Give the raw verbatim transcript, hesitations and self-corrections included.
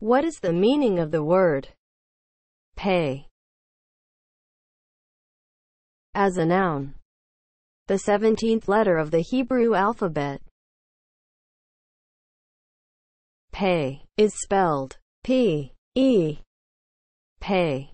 What is the meaning of the word pay as a noun? The seventeenth letter of the Hebrew alphabet, pay, is spelled P E. Pay.